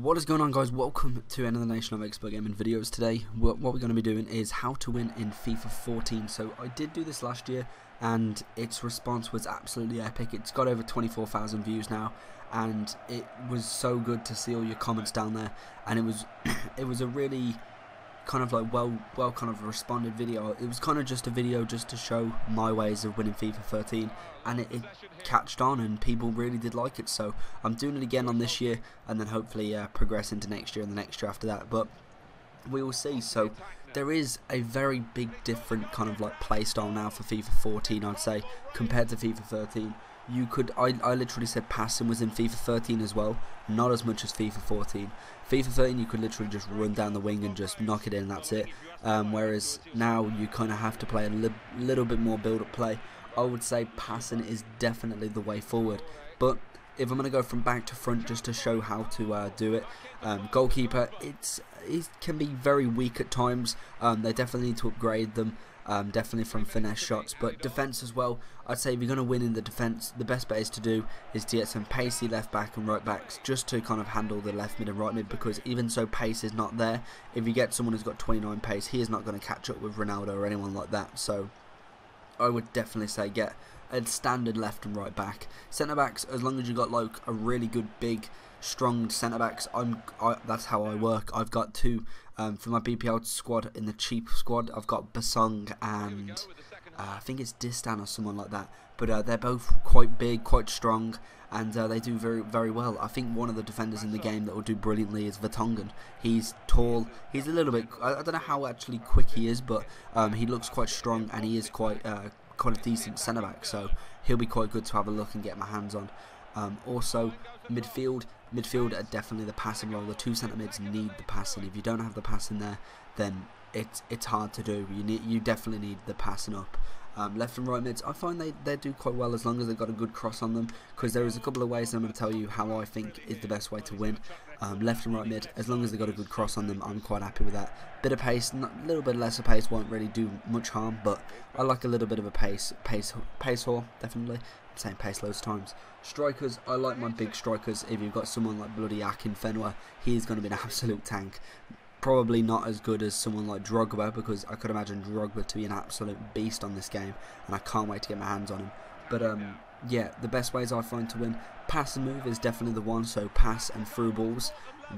What is going on, guys? Welcome to another Nation of Xpert Gaming videos. Today what we're going to be doing is how to win in FIFA 14. So I did do this last year and its response was absolutely epic. It's got over 24,000 views now and it was so good to see all your comments down there, and it was a really kind of like well kind of responded video. It was kind of just a video just to show my ways of winning FIFA 13, and it catched on and people really did like it, so I'm doing it again on this year and then hopefully progress into next year and the next year after that, but we will see. So there is a very big different kind of like play style now for FIFA 14, I'd say, compared to FIFA 13. You could, I literally said passing was in FIFA 13 as well, not as much as FIFA 14. FIFA 13 you could literally just run down the wing and just knock it in, that's it. Whereas now you kind of have to play a little bit more build up play. I would say passing is definitely the way forward, but if I'm going to go from back to front just to show how to do it, goalkeeper, it can be very weak at times. They definitely need to upgrade them, definitely from finesse shots, but defence as well. I'd say if you're going to win in the defence, the best bet is to do is to get some pacey left back and right backs just to kind of handle the left mid and right mid, because even so pace is not there. If you get someone who's got 29 pace, he is not going to catch up with Ronaldo or anyone like that, so I would definitely say get a standard left and right back. Centre backs, as long as you got like a really good big strong centre backs, that's how I work. I've got two for my BPL squad. In the cheap squad, I've got Basong and I think it's Distan or someone like that. But they're both quite big, quite strong, and they do very well. I think one of the defenders in the game that will do brilliantly is Vertonghen. He's tall. He's a little bit, I don't know how actually quick he is, but he looks quite strong and he is quite a decent centre back. So he'll be quite good to have a look and get my hands on. Also, midfield are definitely the passing role. The two centre mids need the passing. If you don't have the passing there, then it's hard to do. You definitely need the passing up. Left and right mids, I find they do quite well as long as they've got a good cross on them, because there is a couple of ways, and I'm going to tell you how I think is the best way to win. Left and right mid, as long as they've got a good cross on them, I'm quite happy with that. Bit of pace, a little bit lesser pace won't really do much harm, but I like a little bit of a pace whore, definitely. I'm saying pace loads of times. Strikers, I like my big strikers. If you've got someone like bloody Akinfenwa, he's going to be an absolute tank. Probably not as good as someone like Drogba, because I could imagine Drogba to be an absolute beast on this game, and I can't wait to get my hands on him. But yeah, the best ways I find to win, pass and move is definitely the one. So pass and through balls,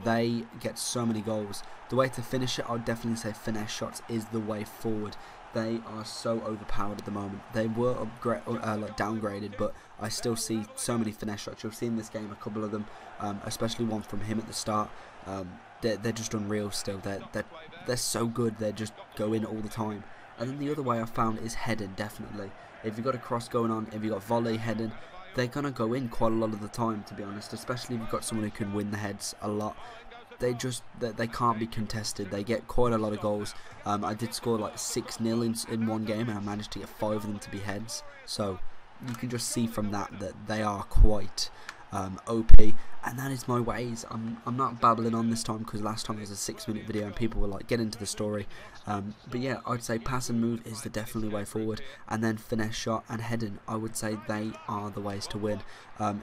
they get so many goals. The way to finish it, I would definitely say finesse shots is the way forward. They are so overpowered at the moment. They were like downgraded, but I still see so many finesse shots. You've seen this game, a couple of them, especially one from him at the start. They're just unreal still. They're so good. They just go in all the time. And then the other way I found is heading, definitely. If you've got a cross going on, if you've got volley, heading, they're going to go in quite a lot of the time, to be honest, especially if you've got someone who can win the heads a lot. They can't be contested. They get quite a lot of goals. I did score like 6-0 in one game, and I managed to get 5 of them to be heads. So you can just see from that they are quite OP. And that is my ways. I'm not babbling on this time, because last time it was a 6-minute video and people were like, get into the story. But yeah, I'd say pass and move is the definitely way forward, and then finesse shot and heading, I would say they are the ways to win.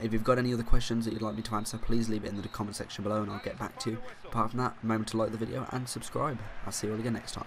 If you've got any other questions that you'd like me to answer, please leave it in the comment section below and I'll get back to you. Apart from that, remember to like the video and subscribe. I'll see you all again next time.